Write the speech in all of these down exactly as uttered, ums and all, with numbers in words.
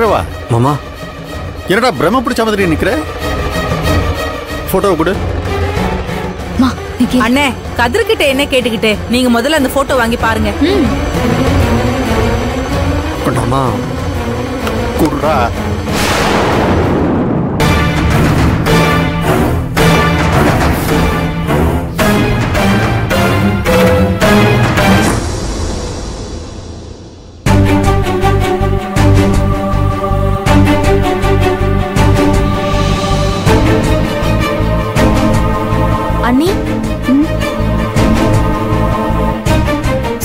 Nikrava. Mama, you're not a Brahma Puchamadri Nikre? Photo good. Ma, Anne, Kadrikit and Katikite, Ningamodel and the photo Wangi Paranga. Kodama Kurra.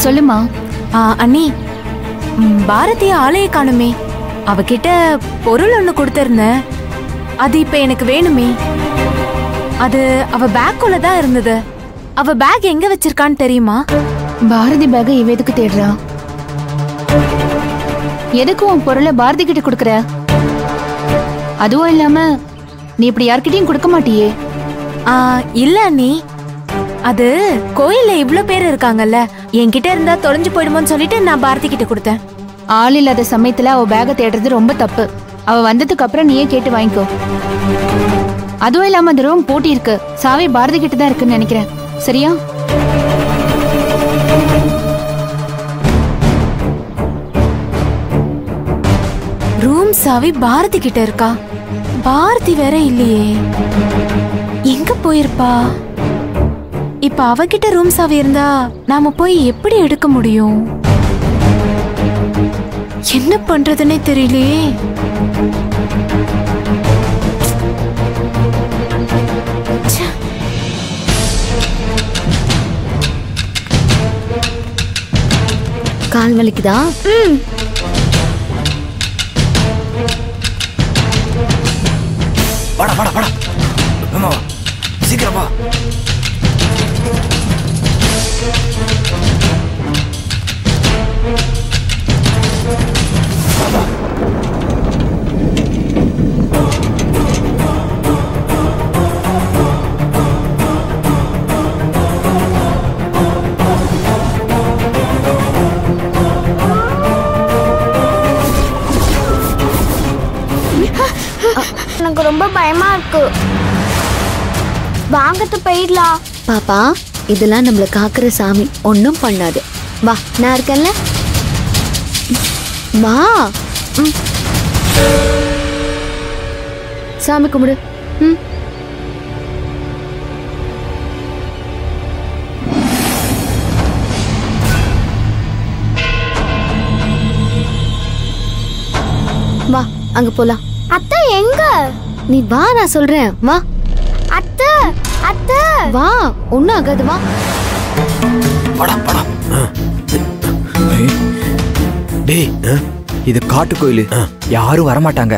சொல்லுமா அண்ணி பாரதி ஆளைய காணுமே அவகிட்ட பொருள் ஒன்னு கொடுத்திருந்தே அது இப்ப எனக்கு வேணுமே அது அவ பேக்குல தான் இருந்தது அவ பேக் எங்க வச்சிருக்கான்னு தெரியுமா பாரதி பேக் இவ எதுக்கு தேடுறா எதுக்கு உன் பொருளை பாரதி கிட்ட கொடுக்கற அதுவும் இல்லாம நீ இப்படி யார்கிட்டயும் கொடுக்க மாட்டியே ஆ இல்ல அண்ணி அது கோயில்ல இவ்ளோ பேர் இருக்காங்கல்ல என்கிட்ட இருந்தா தொலைஞ்சு போய்டுமோன்னு சொல்லிட்டு நான் பாரதி கிட்ட கொடுத்தேன் ஆள் இல்லாத சமயத்துல அவ பேக்க தேடுறது ரொம்ப தப்பு அவ வந்ததுக்கு அப்புறம் நீயே கேட்டு வாங்கிக்கோ அதுவும் இல்லாம அந்த ரூம் பூட்டி இருக்கு சாவி பாரதி கிட்ட தான் இருக்குன்னு நினைக்கிறேன் சரியா ரூம் சாவி பாரதி கிட்ட இருக்கா பாரதி வேற இல்லையே எங்க போயிருப்பா இப்ப அவகிட்ட ரூம் சாவி இருந்தா நாம போய் எப்படி எடுக்க முடியும் என்ன பண்றதுனே தெரியலையே கால் வலிக்குதா வாடா வாடா வாடா அம்மா சீக்கிரம் வா எனக்கு ரொம்ப பயமா இருக்கு வாங்கத்து போயிடலாம் பாப்பா இதெல்லாம் நம்மள காக்குற சாமி ஒண்ணும் பண்ணாது வா நான் இருக்கேன்ல வா சாமி கும்பிடு ம் வா அங்க போலாம் அத்தை எங்க நீ வா நான் சொல்றேன் வா அத்தை அத்தை வா ஒண்ணு ஆகாது வா படம் படம் டேய் இது காட்டு கோயில் யாரும் வர மாட்டாங்க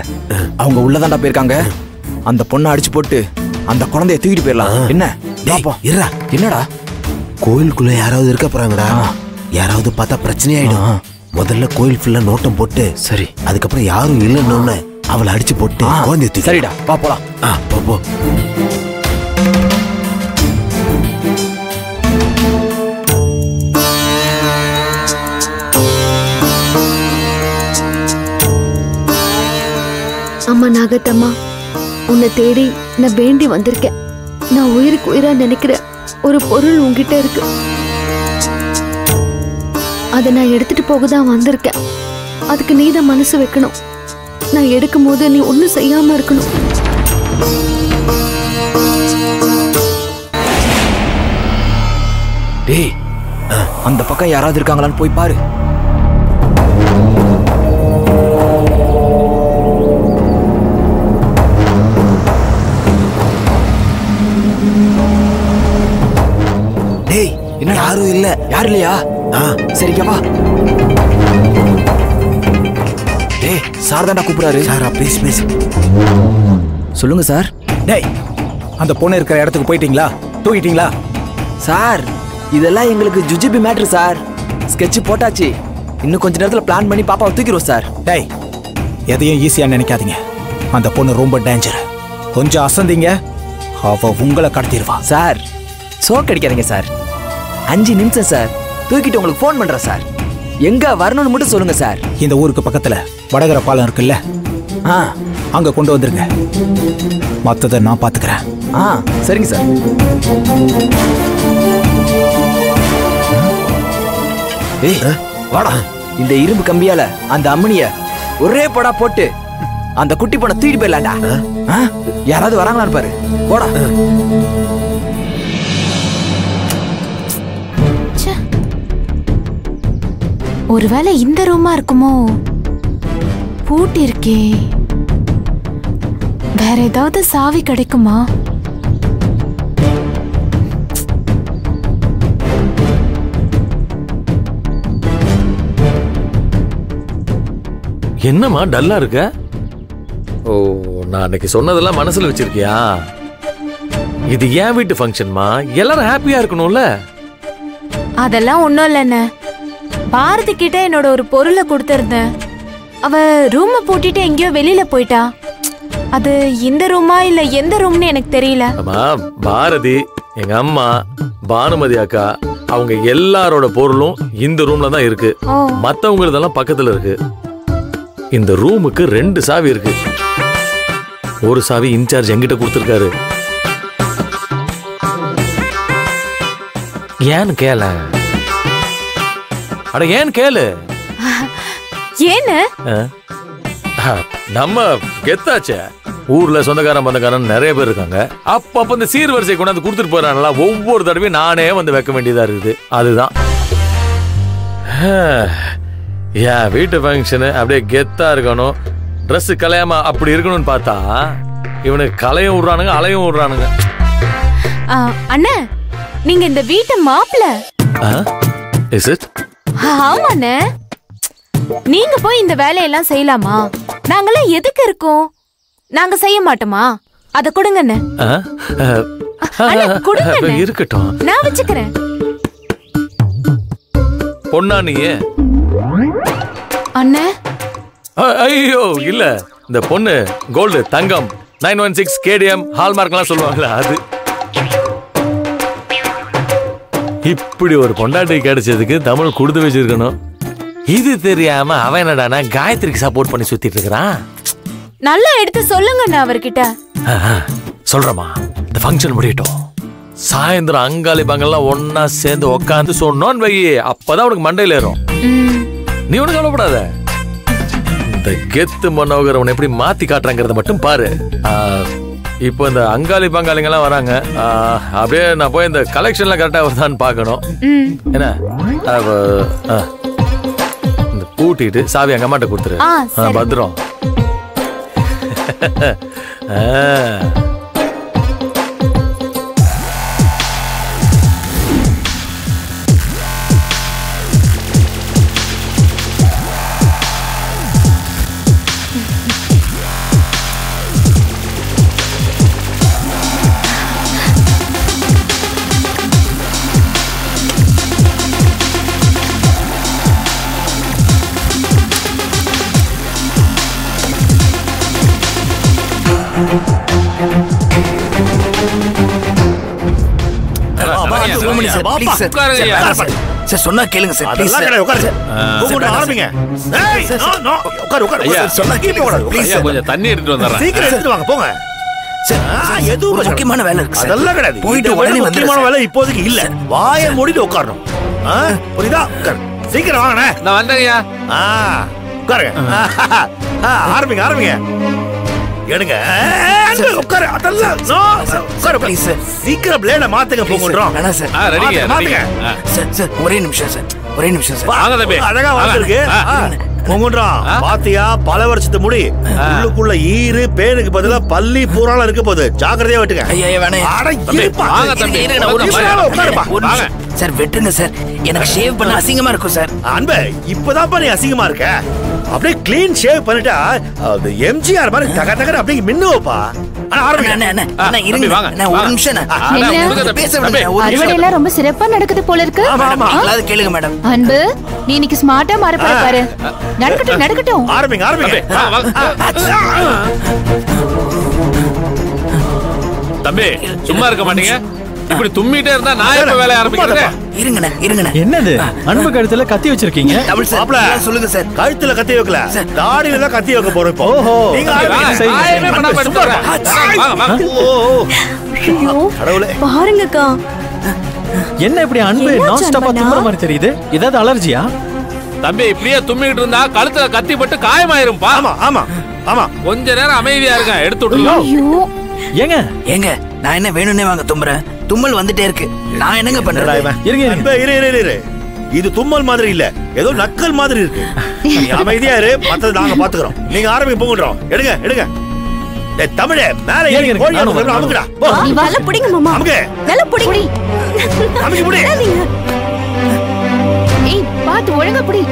அவங்க உள்ள தான்டா போயிருக்காங்க அந்த பொண்ணை அடிச்சு போட்டு அந்த குழந்தையை தூக்கிட்டு போயிடலாம் என்ன பாப்பா இருடா என்னடா கோயிலுக்குள்ள யாராவது இருக்க போறாங்கடா யாராவது பார்த்தா பிரச்சனை ஆயிடும் முதல்ல கோயில் ஃபுல்லா நோட்டம் போட்டு சரி அதுக்கப்புறம் யாரும் இல்லைன்னு அவளை அடிச்சு போட்டு குழந்தைய சரிடா பா போலாம் ஆ போ போ அம்மா நாகத்தம்மா உன்னை தேடி நான் வேண்டி வந்திருக்கேன் நான் உயிருக்கு உயிரா நினைக்கிற ஒரு பொருள் உங்ககிட்ட இருக்கு அதை நான் எடுத்துட்டு போக தான் வந்திருக்கேன் அதுக்கு நீ தான் மனசு வைக்கணும் நான் எடுக்கும் போது நீ ஒன்னும் செய்யாம இருக்கணும் டேய் அந்த பக்கம் யாராவது இருக்காங்களான்னு போய் பாரு டேய் என்ன யாரும் இல்ல யாரு இல்லையா சரிக்கவா சார்தாண்டா கூப்பிடாரு சாரா ப்ளீஸ் ப்ளீஸ் சொல்லுங்க சார் டேய் அந்த பொண்ணு இருக்கிற இடத்துக்கு போயிட்டீங்களா தூக்கிட்டீங்களா சார் இதெல்லாம் எங்களுக்கு ஜுஜிபி மேட்டர் சார் ஸ்கெட்ச் போட்டாச்சு இன்னும் கொஞ்ச நேரத்தில் பிளான் பண்ணி பாப்பாவை தூக்கிடுவோம் சார் டேய் எதையும் ஈஸியாக நினைக்காதீங்க அந்த பொண்ணு ரொம்ப டேஞ்சர் கொஞ்சம் அசந்திங்க அவ உங்களை கடத்திடுவா சார் சோக்கு அடிக்காதீங்க சார் அஞ்சு நிமிஷம் சார் தூக்கிட்டு உங்களுக்கு ஃபோன் பண்ணுறேன் சார் எங்க வரணும்னு மட்டும் சொல்லுங்க சார். இந்த ஊருக்கு பக்கத்துல வடகர பாலம் இருக்குல்ல, அங்க கொண்டு வந்துருங்க. மத்தத நான் பாத்துக்கிறேன். ஆ சரிங்க சார். ஏய் வாடா, இந்த இரும்பு கம்பியால அந்த அம்மனிய ஒரே படா போட்டு அந்த குட்டி பணம் தூக்கிட்டு போயிடலாம்டா. யாராவது வராங்களான்னு பாரு, போடா. ஒருவேளை இந்த ரூமா இருக்குமோ? பூட்டி இருக்கே, வேற ஏதாவது சாவி கிடைக்குமா? என்னம்மா டல்லா இருக்க? ஓ, நான் அன்னைக்கு சொன்னதெல்லாம் மனசுல வச்சிருக்கியா? இது ஏன் வீட்டு ஃபங்க்ஷன்மா, எல்லாரும் ஹாப்பியா இருக்கணும்ல. அதெல்லாம் ஒண்ணும் இல்லைன்னு பாரதி கிட்ட என்னோட ஒரு பொருளை கொடுத்திருந்தேன். அவ ரூமை பூட்டிட்டு எங்கேயோ வெளியில போயிட்டா. அது இந்த ரூமா இல்ல எந்த ரூம்னு எனக்கு தெரியல. பாரதி, எங்க அம்மா, பானுமதி அக்கா, அவங்க எல்லாரோட பொருளும் இந்த ரூம்ல தான் இருக்கு. மத்தவங்களதெல்லாம் பக்கத்துல இருக்கு. இந்த ரூமுக்கு ரெண்டு சாவி இருக்கு. ஒரு சாவி இன்சார்ஜ் எங்கிட்ட கொடுத்திருக்காரு. ஏன்னு கேள, அட ஏன் கேளு. ஏன்னு நம்ம கெத்தாச்சே, ஊர்ல சொந்தக்காரன் பந்தக்காரன் நிறைய பேர் இருக்காங்க. அப்பப்ப இந்த சீர்வரிசை கொண்டாந்து கொடுத்துட்டு போறாங்களா, ஒவ்வொரு தடவையும் நானே வந்து வைக்க வேண்டியதா இருக்குது. அதுதான் ஏன் வீட்டு ஃபங்க்ஷனு அப்படியே கெத்தா இருக்கணும், ட்ரெஸ் கலையாம அப்படி இருக்கணும்னு பார்த்தா இவனுக்கு கலையும் விடுறானுங்க அலையும் விடுறானுங்க. அண்ணா, நீங்க இந்த வீட்டு மாப்பிள்ளை. Is it? ஆமாண்ணே. நீங்க போய் இந்த வேலையெல்லாம் செய்யலாமா? நாங்கெல்லாம் எதுக்கு இருக்கோம்? நாங்க செய்ய மாட்டோமா? அத கொடுங்கண்ணே. இருக்கட்டும், நான் வச்சுக்கிறேன். பொண்ணா நீ? அண்ணே ஐயோ இல்ல, இந்த பொண்ணு கோல்டு தங்கம் நைன் ஒன் சிக்ஸ் கேடிஎம் ஹால்மார்க்லாம் சொல்லுவாங்களா, அது. இப்படி ஒரு கொண்டாட்டி கிடைச்சதுக்கு தமிழ் கொடுத்து வச்சிருக்கணும். இது தெரியாம அவன் என்னடானா காயத்ரிக்கு சப்போர்ட் பண்ணி சுத்திட்டு இருக்கான். நல்லா எடுத்து சொல்லுங்கண்ணா அவர்கிட்ட. சொல்றமா, இந்த ஃபங்க்ஷன் முடியட்டும். சாயந்தரம் அங்காளி பங்கெல்லாம் ஒன்னா சேர்ந்து உக்காந்து சொன்னோன்னு வை, அப்பதான் அவனுக்கு மண்டையில ஏறும். நீ ஒண்ணு கவலைப்படாத. இந்த கெத்து மனோகர் அவனை எப்படி மாத்தி காட்டுறாங்கிறத மட்டும் பாரு. இப்போ இந்த அங்காளி பங்காளிங்கெல்லாம் வராங்க. அப்படியே நான் போய் இந்த கலெக்ஷன்லாம் கரெக்டாக வருதான்னு பார்க்கணும். என்ன இந்த கூட்டிட்டு சாவி எங்கள் அம்மாட்ட கொடுத்துரு. பத்திரம். சொன்னா கேளுங்க சார். கொஞ்சம் தண்ணி எடுத்துட்டு வந்தா எடுத்துட்டு வாங்க போங்க. முக்கியமான வேலை இருக்கு, அதெல்லாம் கிடையாது. போயிட்டு உடனே முக்கியமான வேலை இப்போதைக்கு இல்ல. வாயை மூடிட்டு உட்காரணும், புரியுதா? சீக்கிரம் வாங்கண்ணே. நான் வந்தேங்கய்யா. உட்காருங்க, ஆரம்பிங்க ஆரம்பிங்க. எடுங்க உட்காரு. அதெல்லாம் உட்காரு ப்ளீஸ். சீக்கிரம் பிளேட மாத்துங்க போங்கன்றோம். அண்ணா சார் ரெடியா? மாத்துங்க சார். சார் ஒரே நிமிஷம் சார், ஒரே நிமிஷம் சார். வாங்க தம்பி, அழகா வந்திருக்கு போங்கன்றோம். பாத்தியா, பல வருஷத்து முடி உள்ளுக்குள்ள ஈரு பேனுக்கு பதிலா பல்லி பூரால இருக்க போகுது. ஜாக்கிரதையா வெட்டுங்க. ஐயா வேணே. அட இருப்பா. வாங்க தம்பி, உட்காருப்பா. வாங்க சார், வெட்டுங்க சார். எனக்கு ஷேவ் பண்ண அசிங்கமா இருக்கும் சார். அன்பே, இப்பதான் பாரு அசிங்கமா இருக்க. அப்படியே கிளீன் ஷேவ் பண்ணிட்டா அது எம்ஜிஆர் மாதிரி தக தகர அப்படியே மின்னுவப்பா. انا ஆரம்பிங்க அண்ணா. அண்ணா இருங்க, நான் ஒரு நிமிஷம் நான் பேச விடுறேன். அறுவடை எல்லாம் ரொம்ப சிறப்பா நடக்குது போல இருக்கு. அத கேளுங்க மேடம். அன்பு, நீ இன்னைக்கு ஸ்மார்ட்டா மாற போற பாரு. நடக்கட்டும் நடக்கட்டும். ஆரம்பிங்க ஆரம்பிங்க. தம்பி சும்மா இருக்க மாட்டீங்க. இப்படி தும்மிட்டே இருந்தா நான் எப்ப வேலைய ஆரம்பிக்கிறேன்? இருங்கடா இருங்கடா. என்னது? அன்பு கழுத்துல கத்தி வச்சிருக்கீங்க. மாப்ள சொல்லுங்க சார். கழுத்துல கத்தி வைக்கல. தாடியில தான் கத்தி வைக்க போறோம் இப்போ. ஓஹோ. நீங்க ஆயமே பண்ண மாட்டீங்க. வாங்க வாங்க. ஓ. ஐயோ. கடவுளே. பாருங்கக்கா. என்ன இப்படி அன்பு நான் ஸ்டாப்பா தும்ற மாதிரி தெரியுது? இதாது அலர்ஜியா? தம்பி இப்படியே தும்மிட்டு இருந்தா கழுத்துல கத்தி பட்டு காயமாயிரும் பா. ஆமா ஆமா. ஆமா. கொஞ்ச நேரம் அமைதியா இருங்க. எடுத்து விட்டுறோம். ஐயோ. ஏங்க ஏங்க நான் என்ன வேணும்னே வாங்க தும்பறேன். தும்மல் வந்துட்டே இருக்கு. நான் என்னங்க பண்றேன்? இருங்க அன்பே இரு இரு இரு. இது தும்மல் மாதிரி இல்ல, ஏதோ நக்கல் மாதிரி இருக்கு. நீ அமைதியா இரு. மத்தத நாங்க பாத்துக்கறோம். நீங்க ஆரம்பி போங்கறோம். எடுங்க எடுங்க. டேய் தமிழே மேலே ஏறி போய் அமுக்குடா. போ. வலை புடிங்க மாமா. அமுக்கு. வலை புடி. அமுக்கு புடி. ஏய் பாத்து ஒழுங்கா புடி.